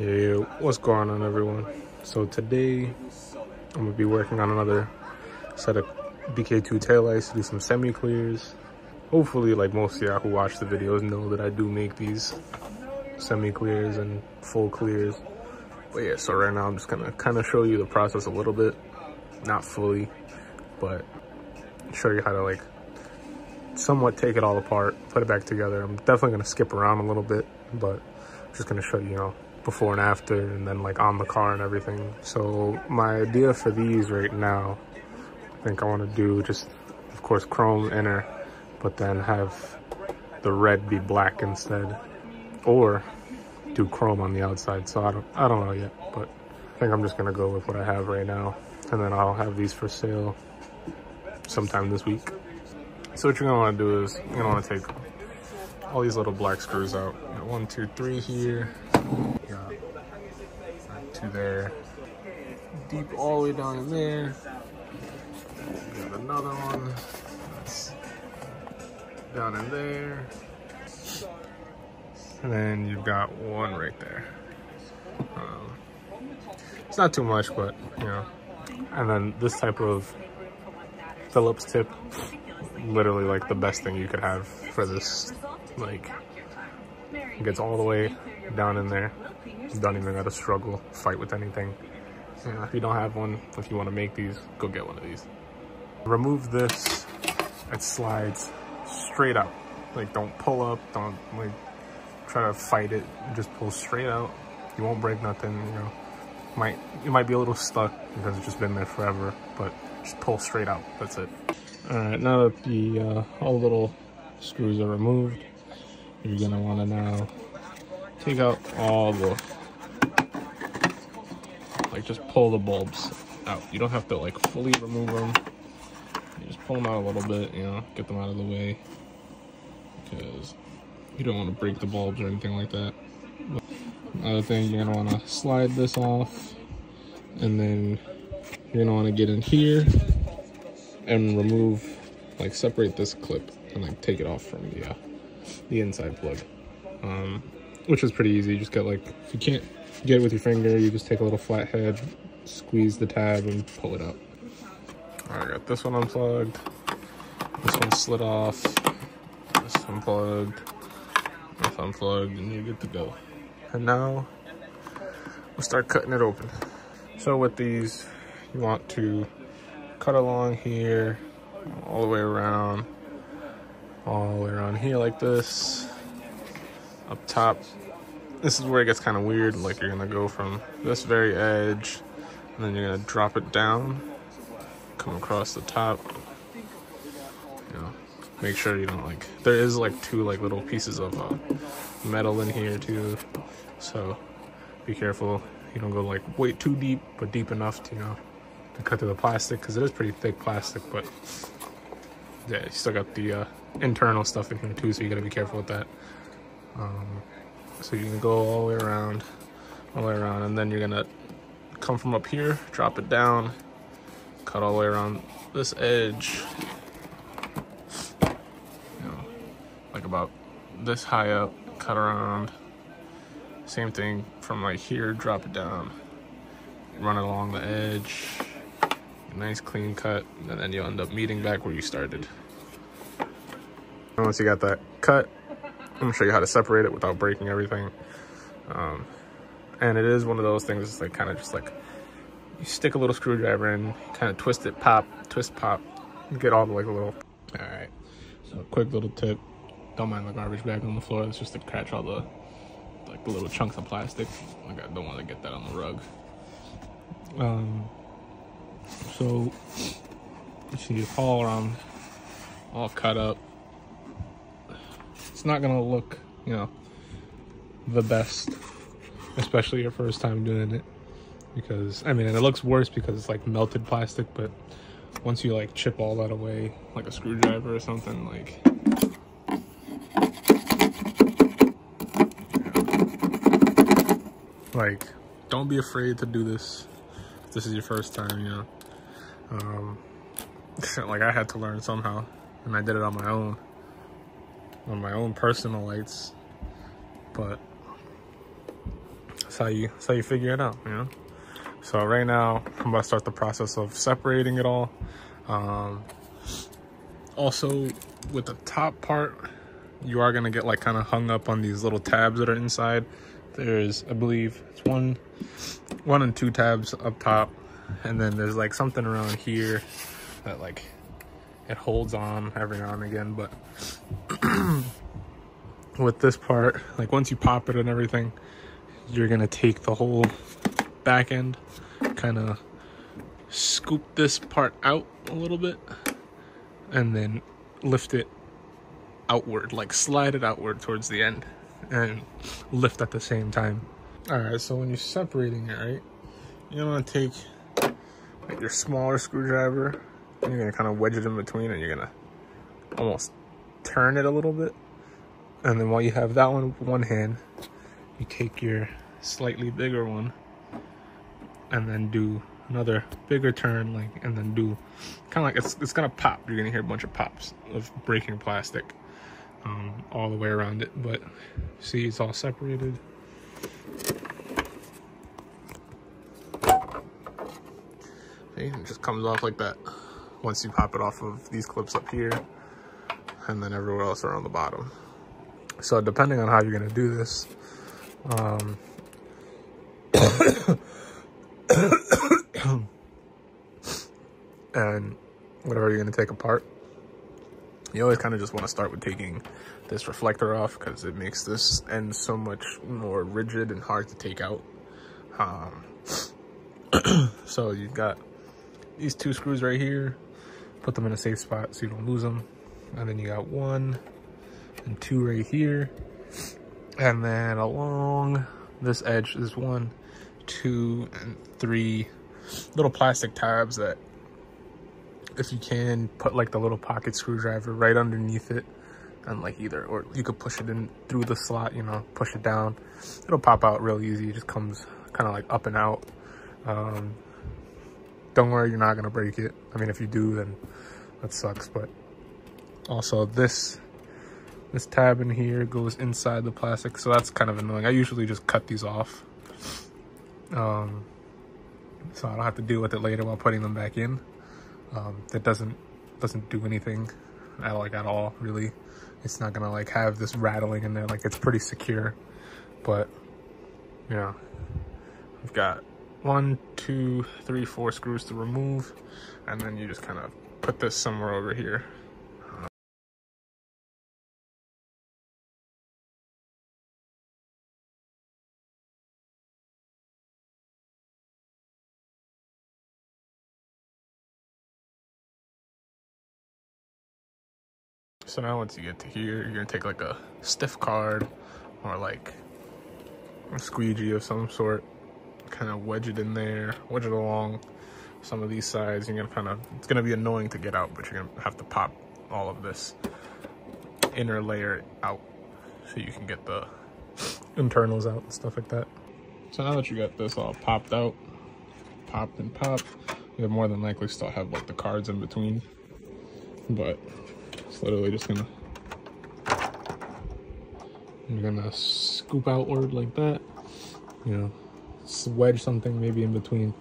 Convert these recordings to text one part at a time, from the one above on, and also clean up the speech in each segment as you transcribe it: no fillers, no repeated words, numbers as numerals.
Yeah, what's going on, everyone? So today I'm gonna be working on another set of bk2 taillights to do some semi-clears. Hopefully, like most of y'all who watch the videos know, that I do make these semi-clears and full clears. But yeah, so right now I'm just gonna kind of show you the process a little bit, not fully, but show you how to like somewhat take it all apart, put it back together. I'm definitely gonna skip around a little bit, but I'm just gonna show you, you know, before and after, and then like on the car and everything. So my idea for these right now, I think I want to do just, of course, chrome inner, but then have the red be black instead, or do chrome on the outside. So I don't know yet, but I think I'm just gonna go with what I have right now, and then I'll have these for sale sometime this week. So what you're gonna want to do is you're gonna want to take all these little black screws out. You got 1, 2, 3 here. Got 2 there. Deep all the way down in there. Got another one. That's down in there. And then you've got one right there. It's not too much, but you know. And then this type of Phillips tip, literally like the best thing you could have for this. Like, it gets all the way down in there. You don't even gotta struggle, fight with anything. You know, if you don't have one, if you want to make these, go get one of these. Remove this, it slides straight up. Like, don't pull up, don't like try to fight it, just pull straight out. You won't break nothing, you know. It might be a little stuck because it's just been there forever, but just pull straight out, that's it. All right, now that the all the little screws are removed, you're gonna want to now take out all the, like, just pull the bulbs out. You don't have to like fully remove them. You just pull them out a little bit, you know, get them out of the way, because you don't want to break the bulbs or anything like that. But another thing, you're gonna want to slide this off, and then you're gonna want to get in here and remove, like, separate this clip and like take it off from the inside plug. Which is pretty easy. You just get, like, if you can't get it with your finger, you just take a little flat head, squeeze the tab, and pull it out. Alright, I got this one unplugged, this one slid off, this unplugged, this unplugged, and you're good to go. And now we'll start cutting it open. So with these, you want to cut along here, all the way around, all the way around here like this, up top. This is where it gets kind of weird. Like, you're gonna go from this very edge, and then you're gonna drop it down, come across the top. You know, make sure you don't, like, there is like 2 like little pieces of metal in here too, so be careful you don't go like way too deep, but deep enough to, you know, to cut through the plastic, because it is pretty thick plastic. But yeah, you still got the internal stuff in here too, so you gotta be careful with that. So you can go all the way around, and then you're gonna come from up here, drop it down, cut all the way around this edge, you know, like about this high up, cut around. Same thing from like here, drop it down, run it along the edge. Nice clean cut, and then you'll end up meeting back where you started. And once you got that cut, I'm gonna show you how to separate it without breaking everything. And it is one of those things, it's like kind of just like, you stick a little screwdriver in, kind of twist it, pop, twist, pop, get all the like little. All right, so quick little tip, don't mind the garbage bag on the floor. It's just to catch all the like the little chunks of plastic. Like, I don't want to get that on the rug. So you see it all around, all cut up. It's not gonna look, you know, the best, especially your first time doing it, because I mean, and it looks worse because it's like melted plastic. But once you like chip all that away, like a screwdriver or something, like, yeah. Like, don't be afraid to do this. This is your first time, you know. Like, I had to learn somehow, and I did it on my own personal lights. But That's how you figure it out, you know? So right now, I'm about to start the process of separating it all. Also, with the top part, you are gonna get like kind of hung up on these little tabs that are inside. There's, I believe, it's one and two tabs up top. And then there's like something around here that like it holds on every now and again. But with this part, like once you pop it and everything, you're gonna take the whole back end, kind of scoop this part out a little bit, and then lift it outward, like slide it outward towards the end and lift at the same time. All right, so when you're separating it, right, you're gonna take like your smaller screwdriver and you're gonna kind of wedge it in between, and you're gonna almost turn it a little bit. And then while you have that one with one hand, you take your slightly bigger one and then do another bigger turn, like, and then do kind of like, it's gonna pop. You're gonna hear a bunch of pops of breaking plastic all the way around it. But see, it's all separated. See, it just comes off like that once you pop it off of these clips up here, and then everywhere else around the bottom. So depending on how you're gonna do this, and whatever you're gonna take apart, you always kind of just want to start with taking this reflector off, because it makes this end so much more rigid and hard to take out. So you've got these two screws right here, put them in a safe spot so you don't lose them, and then you got one and two right here, and then along this edge is 1, 2 and three little plastic tabs that, if you can, put like the little pocket screwdriver right underneath it, and like either, or you could push it in through the slot, you know, push it down, it'll pop out real easy. It just comes kind of like up and out. Don't worry, you're not gonna break it. I mean, if you do, then that sucks. But also this tab in here goes inside the plastic, so that's kind of annoying. I usually just cut these off, so I don't have to deal with it later while putting them back in. That doesn't do anything at all, really. It's not gonna like have this rattling in there. Like, it's pretty secure. But yeah, you know, I've got 1, 2, 3, 4 screws to remove, and then you just kind of put this somewhere over here. So now once you get to here, you're gonna take like a stiff card or like a squeegee of some sort, kind of wedge it in there, wedge it along some of these sides. You're gonna kind of, it's gonna be annoying to get out, but you're gonna have to pop all of this inner layer out so you can get the internals out and stuff like that. So now that you got this all popped out, popped and popped, you'll more than likely still have like the cards in between, but it's literally just gonna, you're gonna scoop outward like that, you know, wedge something maybe in between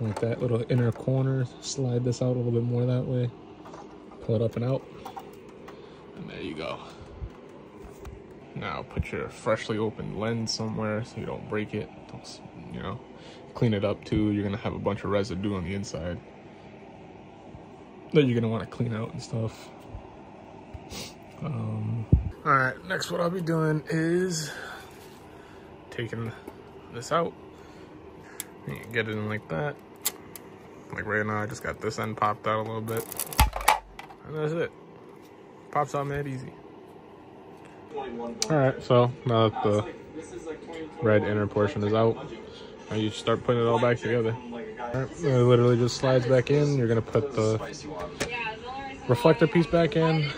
like that little inner corner, slide this out a little bit more that way, pull it up and out, and there you go. Now put your freshly opened lens somewhere so you don't break it. Don't, you know, clean it up too. You're gonna have a bunch of residue on the inside that you're gonna want to clean out and stuff. All right, next what I'll be doing is taking this out. You can get it in like that. Like right now, I just got this end popped out a little bit, and that's it. Pops out mad easy. All right, so now that the red inner portion is out, now you start putting it all back together. All right, it literally just slides back in. You're gonna put the reflector piece back in.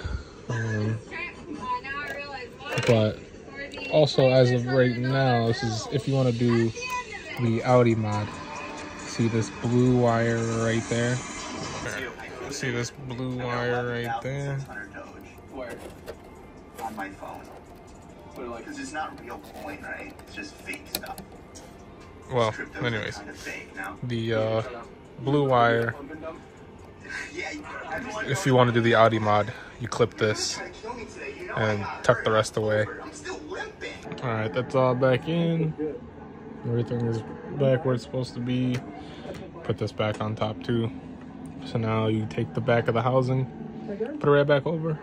But also, as of right now, this is if you want to do the Audi mod. See this blue wire right there? See this blue wire right there? Because it's not real coin, right? It's just fake stuff. well, anyways, the blue wire, if you want to do the Audi mod, you clip this and tuck the rest away. Alright, that's all back in. Everything is back where it's supposed to be. Put this back on top too. So now you take the back of the housing, put it right back over.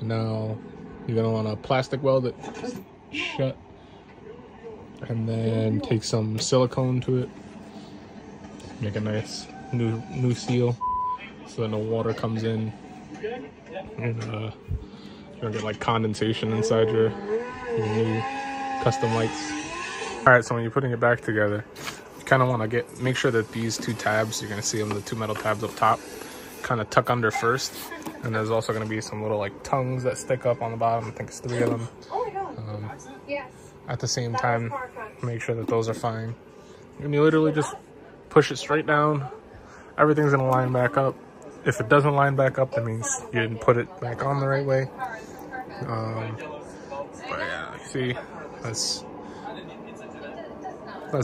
And now you're going to want to plastic weld it shut. And then take some silicone to it. Make a nice new seal. So then no water comes in. And you're going to get like condensation inside your new custom lights. Alright, so when you're putting it back together, you kind of want to make sure that these two tabs, you're going to see them, the two metal tabs up top, kind of tuck under first. And there's also going to be some little like tongues that stick up on the bottom. I think it's 3 of them. Oh my god. Yes. At the same time, make sure that those are fine. And you literally just push it straight down. Everything's going to line back up. If it doesn't line back up, that means you didn't put it back on the right way. But yeah, see, that's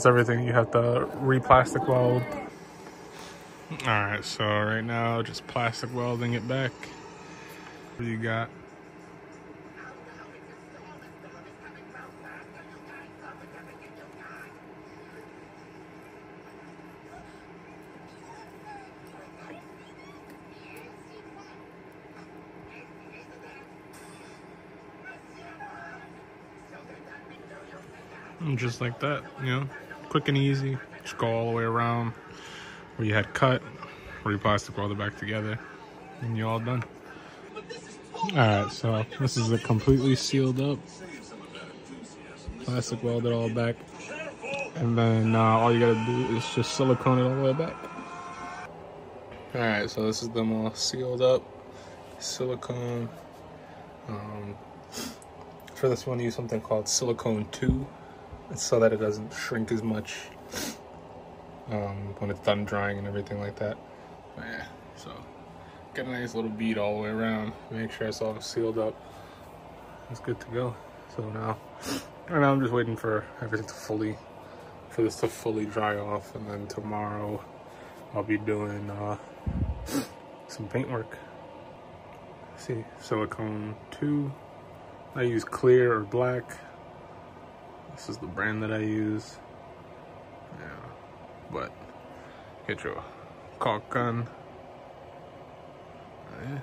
everything. You have to re-plastic weld. Alright, so right now, just plastic welding it back. What do you got? And just like that, you know, quick and easy. Just go all the way around where you had cut, re-plastic weld it back together, and you're all done. Alright, so this is a completely sealed up, plastic weld it all back, and then all you gotta do is just silicone it all the way back. Alright, so this is them all sealed up, silicone. For this one, use something called silicone 2. So that it doesn't shrink as much when it's done drying and everything like that. But yeah, so get a nice little bead all the way around. Make sure it's all sealed up. It's good to go. So now, right now I'm just waiting for everything to fully dry off, and then tomorrow I'll be doing some paint work. Let's see, silicone 2. I use clear or black. This is the brand that I use. Yeah, but get your caulk gun. Yeah.